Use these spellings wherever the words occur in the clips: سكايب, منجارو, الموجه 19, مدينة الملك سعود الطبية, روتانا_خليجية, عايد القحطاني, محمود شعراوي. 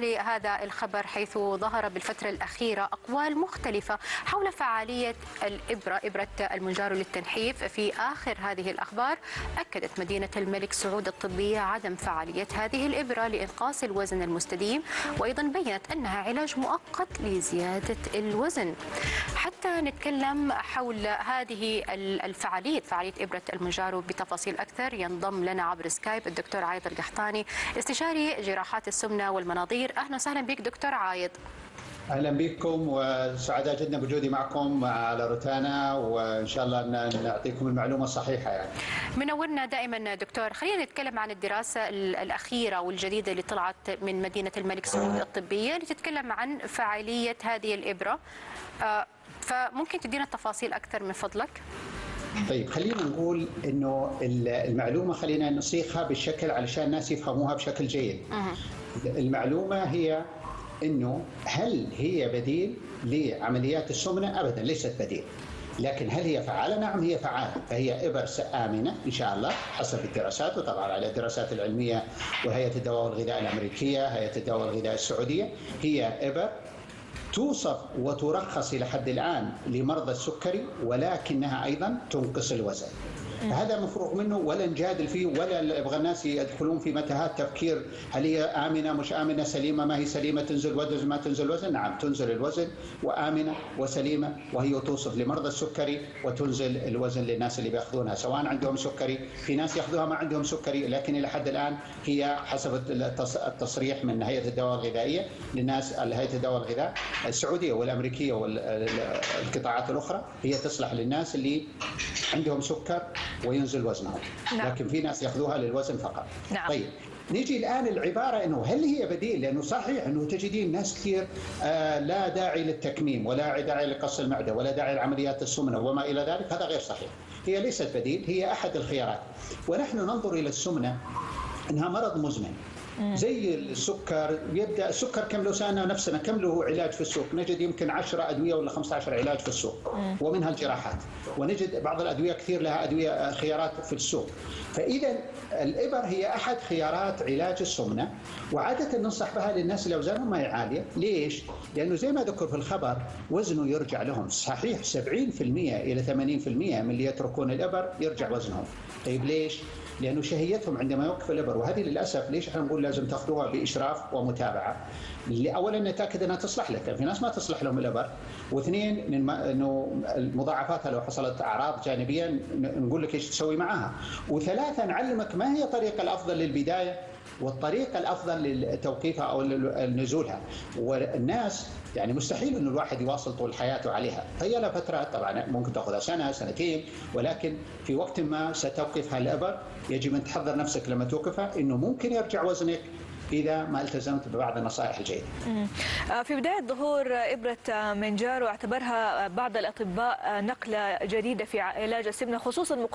لهذا الخبر، حيث ظهر بالفترة الأخيرة أقوال مختلفة حول فعالية إبرة المنجارو للتنحيف. في آخر هذه الأخبار أكدت مدينة الملك سعود الطبية عدم فعالية هذه الإبرة لإنقاص الوزن المستديم، وأيضا بيّنت أنها علاج مؤقت لزيادة الوزن. حتى نتكلم حول هذه الفعالية، فعالية إبرة المنجارو، بتفاصيل أكثر، ينضم لنا عبر سكايب الدكتور عايد القحطاني، استشاري جراحات السمنة والمناظير. أهلا وسهلا بك دكتور عايد. أهلا بكم وسعداء جدا بوجودي معكم على روتانا، وإن شاء الله نعطيكم المعلومة الصحيحة. يعني منورنا دائما دكتور. خلينا نتكلم عن الدراسة الأخيرة والجديدة اللي طلعت من مدينة الملك سعود الطبية اللي تتكلم عن فعالية هذه الإبرة، فممكن تدينا التفاصيل أكثر من فضلك؟ طيب، خلينا نقول انه المعلومه خلينا نصيغها بالشكل علشان الناس يفهموها بشكل جيد. المعلومه هي انه هل هي بديل لعمليات السمنه؟ ابدا، ليست بديل. لكن هل هي فعاله؟ نعم هي فعاله، فهي ابر امنه ان شاء الله حسب الدراسات، وطبعا على الدراسات العلميه وهيئه الدواء والغذاء الامريكيه، هيئه الدواء والغذاء السعوديه. هي ابر توصف وترخص إلى حد الآن لمرضى السكري، ولكنها أيضا تنقص الوزن. هذا مفروغ منه ولا نجادل فيه، ولا يبغى الناس يدخلون في متاهات تفكير هل هي آمنة مش آمنة، سليمة ما هي سليمة، تنزل وزن ما تنزل وزن. نعم تنزل الوزن وآمنة وسليمة، وهي توصف لمرضى السكري وتنزل الوزن للناس اللي بياخذونها سواء عندهم سكري. في ناس ياخذوها ما عندهم سكري، لكن إلى حد الآن هي حسب التصريح من هيئة الدواء الغذائية للناس، هيئة الدواء والغذاء السعودية والأمريكية والقطاعات الأخرى، هي تصلح للناس اللي عندهم سكر وينزل وزنهم. نعم. لكن في ناس ياخذوها للوزن فقط. نعم. طيب نيجي الآن العبارة أنه هل هي بديل؟ لأنه صحيح أنه تجدين ناس كثير لا داعي للتكميم، ولا داعي لقص المعدة، ولا داعي لعمليات السمنة وما إلى ذلك. هذا غير صحيح، هي ليست بديل، هي أحد الخيارات. ونحن ننظر إلى السمنة أنها مرض مزمن زي السكر. يبدا السكر كم لو سالنا نفسنا كم له علاج في السوق، نجد يمكن 10 ادويه ولا 15 علاج في السوق، ومنها الجراحات، ونجد بعض الادويه كثير لها ادويه خيارات في السوق. فاذا الابر هي احد خيارات علاج السمنه، وعاده ننصح بها للناس اللي اوزانهم ما هي عاليه. ليش؟ لانه زي ما ذكر في الخبر وزنه يرجع لهم. صحيح 70% الى 80% من اللي يتركون الابر يرجع وزنهم. طيب ليش؟ لأنه شهيتهم عندما يوقف الإبر، وهذه للأسف ليش احنا نقول لازم تاخذوها بإشراف ومتابعة. أولا نتأكد أنها تصلح لك، في ناس ما تصلح لهم الإبر، واثنين أنه مضاعفاتها لو حصلت أعراض جانبية نقول لك إيش تسوي معها، وثلاثة نعلمك ما هي الطريقة الأفضل للبداية والطريقة الأفضل لتوقيفها أو نزولها. والناس يعني مستحيل أن الواحد يواصل طول حياته عليها، هي لها فترة طبعا ممكن تأخذها سنة سنتين، ولكن في وقت ما ستوقفها الإبر. يجب أن تحضر نفسك لما توقفها أنه ممكن يرجع وزنك إذا ما التزمت ببعض النصائح الجيدة. في بداية ظهور إبرة منجارو اعتبرها بعض الأطباء نقلة جديدة في علاج السمنة، خصوصا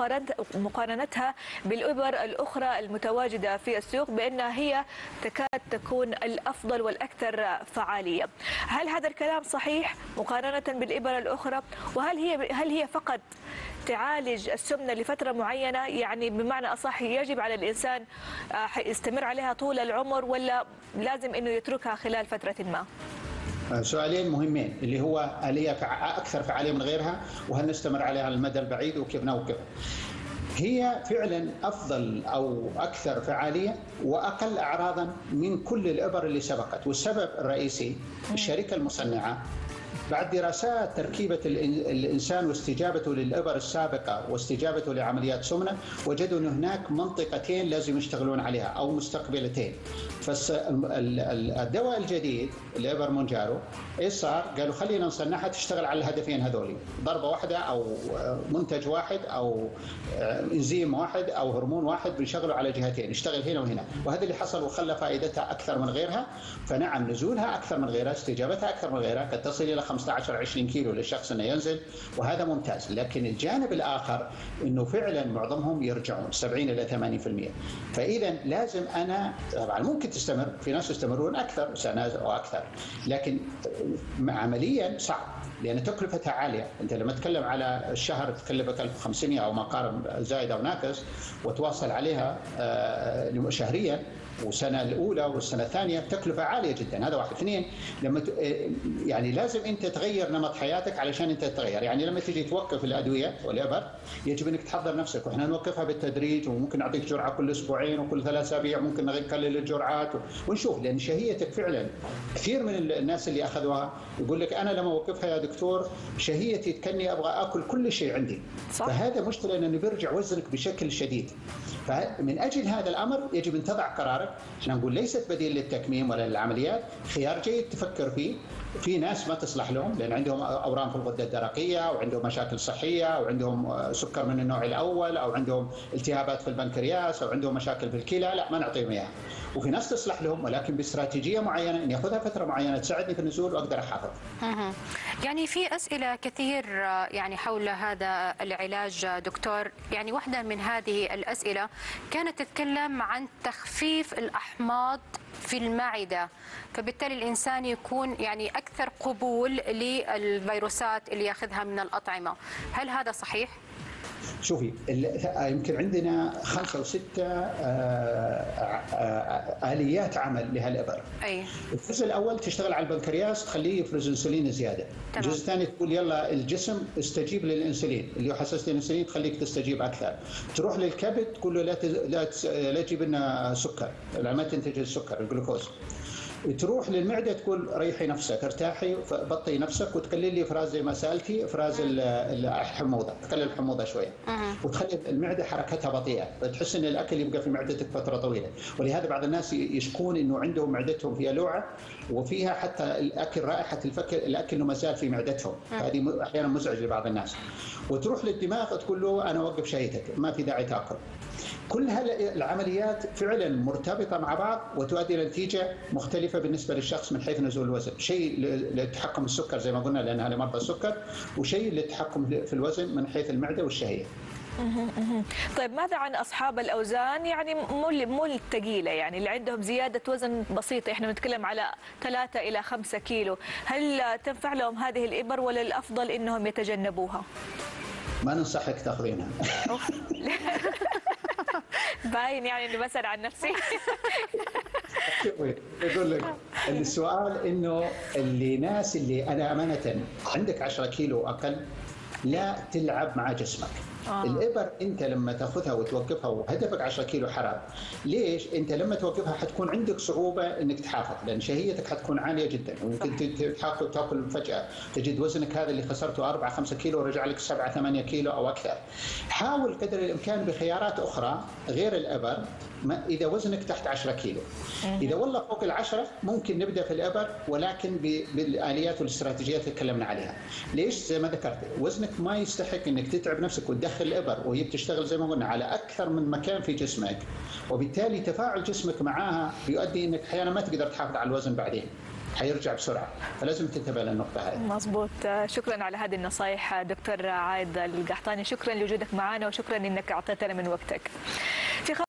مقارنتها بالإبر الأخرى المتواجدة في السوق بأنها هي تكاد تكون الأفضل والأكثر فعالية. هل هذا الكلام صحيح مقارنة بالإبر الأخرى؟ وهل هل هي فقط تعالج السمنة لفترة معينة، يعني بمعنى أصح يجب على الإنسان يستمر عليها طول العمر، ولا لازم أنه يتركها خلال فترة ما؟ سؤالين مهمين، اللي هو هل هي أكثر فعالية من غيرها، وهل نستمر عليها على المدى البعيد وكيف نوقفها. هي فعلا أفضل أو أكثر فعالية وأقل أعراضا من كل الإبر اللي سبقت، والسبب الرئيسي الشركة المصنعة بعد دراسات تركيبة الإنسان واستجابته للإبر السابقة واستجابته لعمليات سمنة، وجدوا أن هناك منطقتين لازم يشتغلون عليها أو مستقبلتين. فالدواء الجديد الإبر منجارو إيش صار؟ قالوا خلينا نصنعها تشتغل على الهدفين هذولي، ضربة واحدة أو منتج واحد أو إنزيم واحد أو هرمون واحد بنشغله على جهتين، يشتغل هنا وهنا، وهذا اللي حصل وخلى فائدتها أكثر من غيرها. فنعم نزولها أكثر من غيرها، استجابتها أكثر من غيرها، قد تصل إلى 15-20 كيلو للشخص انه ينزل، وهذا ممتاز. لكن الجانب الاخر انه فعلا معظمهم يرجعون 70 الى 80%. فاذا لازم انا طبعا ممكن تستمر، في ناس يستمرون اكثر سنه واكثر، لكن عمليا صعب لان تكلفتها عاليه. انت لما تتكلم على الشهر تكلفك 1500 او ما قارب زائد او ناقص، وتواصل عليها شهريا والسنه الاولى والسنه الثانيه تكلفه عاليه جدا. هذا واحد. اثنين، لما يعني لازم انت تغير نمط حياتك علشان انت تتغير. يعني لما تيجي توقف الادويه والابر يجب انك تحضر نفسك، واحنا نوقفها بالتدريج، وممكن نعطيك جرعه كل اسبوعين وكل 3 اسابيع، ممكن نقلل الجرعات ونشوف. لان شهيتك فعلا كثير من الناس اللي اخذوها يقول لك انا لما اوقفها يا دكتور شهيتي تكني ابغى اكل كل شيء عندي. صح. فهذا مشكله انه بيرجع وزنك بشكل شديد. فمن اجل هذا الامر يجب ان تضع قرارك. احنا نقول ليست بديل للتكميم ولا للعمليات، خيار جيد تفكر فيه. في ناس ما تصلح لهم لان عندهم اورام في الغده الدرقيه، وعندهم مشاكل صحيه، وعندهم سكر من النوع الاول، او عندهم التهابات في البنكرياس، او عندهم مشاكل في الكلى، لا ما نعطيهم اياها. وفي ناس تصلح لهم ولكن باستراتيجيه معينه ان ياخذها فتره معينه تساعدني في النزول واقدر احافظ. يعني في اسئله كثير يعني حول هذا العلاج دكتور، يعني واحده من هذه الاسئله كانت تتكلم عن تخفيف الاحماض في المعدة، فبالتالي الإنسان يكون يعني أكثر قبول للفيروسات اللي يأخذها من الأطعمة. هل هذا صحيح؟ شوفي، يمكن عندنا 5 أو 6 آليات عمل لهالإبر. أي. الجزء الأول تشتغل على البنكرياس تخليه يفرز إنسولين زيادة. تمام. الجزء الثاني تقول يلا الجسم استجيب للإنسولين، اللي هو حساسية الإنسولين تخليك تستجيب أكثر. تروح للكبد تقول له لا تجيب لنا سكر، لا ما تنتج السكر الجلوكوز. تروح للمعده تقول ريحي نفسك، ارتاحي، بطي نفسك، وتقلل لي افراز زي ما سالتي افراز الحموضه، تقلل الحموضه شويه. وتخلي المعده حركتها بطيئه، تحس ان الاكل يبقى في معدتك فتره طويله، ولهذا بعض الناس يشكون انه عندهم معدتهم فيها لوعه وفيها حتى الاكل رائحه الاكل انه ما زال في معدتهم، هذه احيانا مزعجه لبعض الناس. وتروح للدماغ تقول له انا اوقف شهيتك، ما في داعي تاكل. كل هالعمليات فعلا مرتبطه مع بعض وتؤدي الى نتيجه مختلفه بالنسبه للشخص من حيث نزول الوزن، شيء للتحكم السكر زي ما قلنا لان هذا مرضى السكر، وشيء للتحكم في الوزن من حيث المعده والشهيه. طيب ماذا عن اصحاب الاوزان يعني مو الثقيله، يعني اللي عندهم زياده وزن بسيطه، احنا بنتكلم على 3 الى 5 كيلو، هل تنفع لهم هذه الابر ولا الافضل انهم يتجنبوها؟ ما ننصحك تاخذينها. باين يعني اني بسال عن نفسي. يقول لك السؤال انه الناس اللي انا امانه عندك 10 كيلو اقل لا تلعب مع جسمك. الإبر أنت لما تأخذها وتوقفها وهدفك 10 كيلو حرام، ليش؟ أنت لما توقفها حتكون عندك صعوبة أنك تحافظ، لأن شهيتك حتكون عالية جدا، وممكن تاكل فجأة، تجد وزنك هذا اللي خسرته 4-5 كيلو رجع لك 7-8 كيلو أو أكثر. حاول قدر الإمكان بخيارات أخرى غير الإبر إذا وزنك تحت 10 كيلو. إذا والله فوق ال10 ممكن نبدأ في الإبر ولكن بالآليات والاستراتيجيات اللي تكلمنا عليها. ليش؟ زي ما ذكرت وزنك ما يستحق أنك تتعب نفسك وتدخل الإبر وهي بتشتغل زي ما قلنا على أكثر من مكان في جسمك، وبالتالي تفاعل جسمك معها يؤدي أنك أحيانا ما تقدر تحافظ على الوزن بعدين. حيرجع بسرعه، فلازم تنتبه للنقطه هذه. مضبوط، شكرا على هذه النصائح دكتور عايد القحطاني، شكرا لوجودك معنا وشكرا انك اعطيتنا من وقتك.